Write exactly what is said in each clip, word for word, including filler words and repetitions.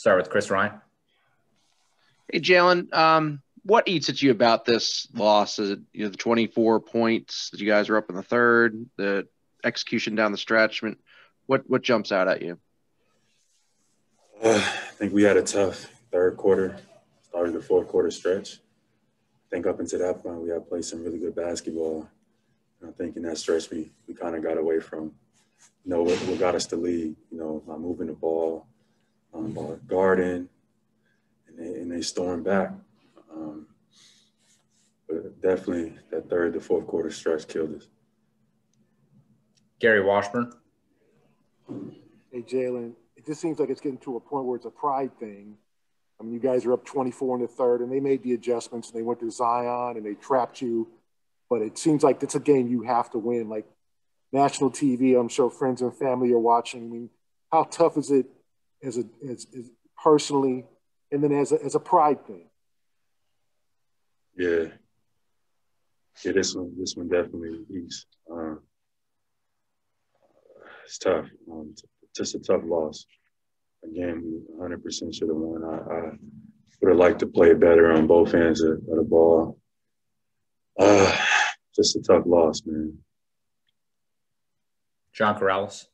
Start with Chris Ryan. Hey, Jaylen, um, what eats at you about this loss? Is it, you know, the twenty-four points that you guys were up in the third, the execution down the stretch? I mean, what what jumps out at you? Uh, I think we had a tough third quarter, starting the fourth quarter stretch. I think up until that point, we had played some really good basketball. And I think in that stretch, we, we kind of got away from, you know, what, what got us the lead, you know, by moving the ball, um, by guarding, and they, and they stormed back. Um, but definitely that third to fourth quarter stretch killed us. Gary Washburn. Hey, Jaylen, it just seems like it's getting to a point where it's a pride thing. I mean, you guys are up twenty-four in the third, and they made the adjustments, and they went to Zion, and they trapped you. But it seems like it's a game you have to win. Like, national T V, I'm sure friends and family are watching. I mean, how tough is it as a as, as personally, and then as a, as a pride thing? Yeah. Yeah, this one, this one definitely is. Um, it's tough. Um, just a tough loss. Again, one hundred percent should have won. I, I would have liked to play better on both ends of, of the ball. Uh, just a tough loss, man. John Corrales.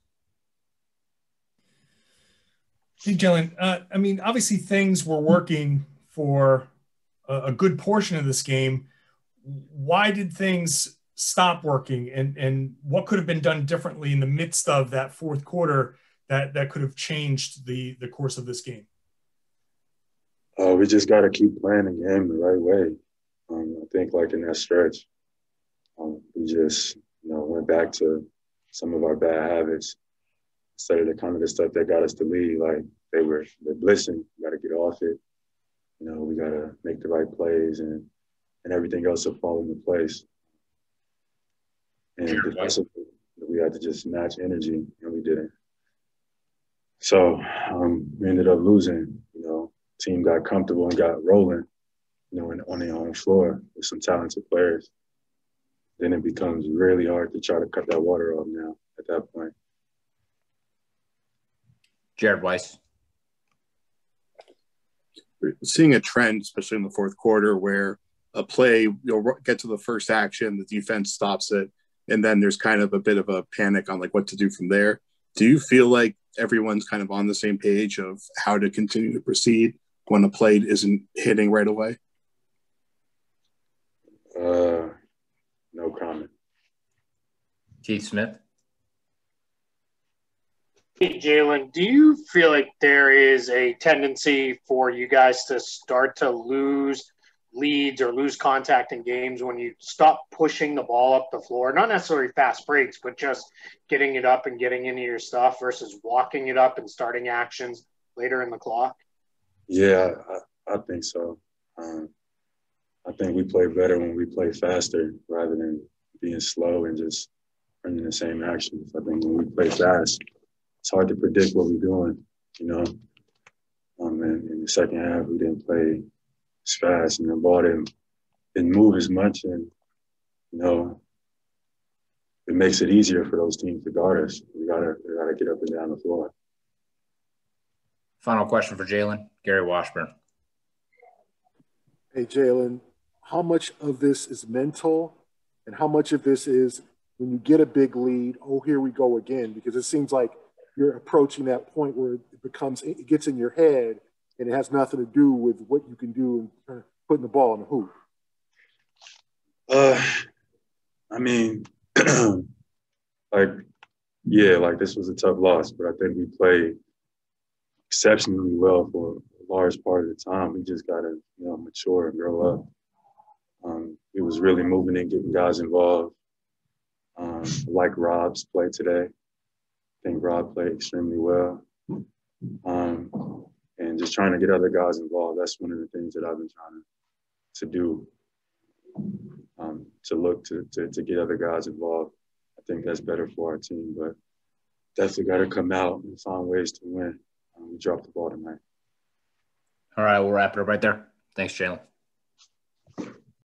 Hey, Jaylen. Uh, I mean, obviously things were working for a, a good portion of this game. Why did things stop working, and, and what could have been done differently in the midst of that fourth quarter that, that could have changed the, the course of this game? Uh, we just got to keep playing the game the right way. Um, I think, like, in that stretch, um, we just, you know, went back to some of our bad habits. Instead of the kind of the stuff that got us to lead, like, they were they're blitzing. We got to get off it. You know, we got to make the right plays, and and everything else will fall into place. And defensively, we had to just match energy, and we didn't. So um, we ended up losing. You know, team got comfortable and got rolling, you know, in, on their own floor with some talented players. Then it becomes really hard to try to cut that water off now at that point. Jared Weiss. We're seeing a trend, especially in the fourth quarter, where a play, you'll get to the first action, the defense stops it, and then there's kind of a bit of a panic on, like, what to do from there. Do you feel like everyone's kind of on the same page of how to continue to proceed when a play isn't hitting right away? Uh, no comment. Keith Smith. Hey, Jaylen, do you feel like there is a tendency for you guys to start to lose leads or lose contact in games when you stop pushing the ball up the floor? Not necessarily fast breaks, but just getting it up and getting into your stuff versus walking it up and starting actions later in the clock? Yeah, I, I think so. Um, I think we play better when we play faster rather than being slow and just running the same actions. I think when we play fast, it's hard to predict what we're doing, you know. Um, and in the second half, we didn't play as fast, and the ball didn't, didn't move as much. And, you know, it makes it easier for those teams to guard us. We got to we gotta get up and down the floor. Final question for Jaylen, Gary Washburn. Hey, Jaylen. How much of this is mental, and how much of this is when you get a big lead, oh, here we go again? Because it seems like you're approaching that point where it becomes, it gets in your head, and it has nothing to do with what you can do and putting the ball in the hoop. Uh, I mean, like, yeah, like, this was a tough loss, but I think we played exceptionally well for a large part of the time. We just got to, you know, mature and grow up. Um, it was really moving and getting guys involved. Um, like Rob's play today. I think Rob played extremely well. Um, and just trying to get other guys involved. That's one of the things that I've been trying to, to do, um, to look to, to to get other guys involved. I think that's better for our team, but definitely got to come out and find ways to win. Um, we dropped the ball tonight. All right, we'll wrap it up right there. Thanks, Jaylen.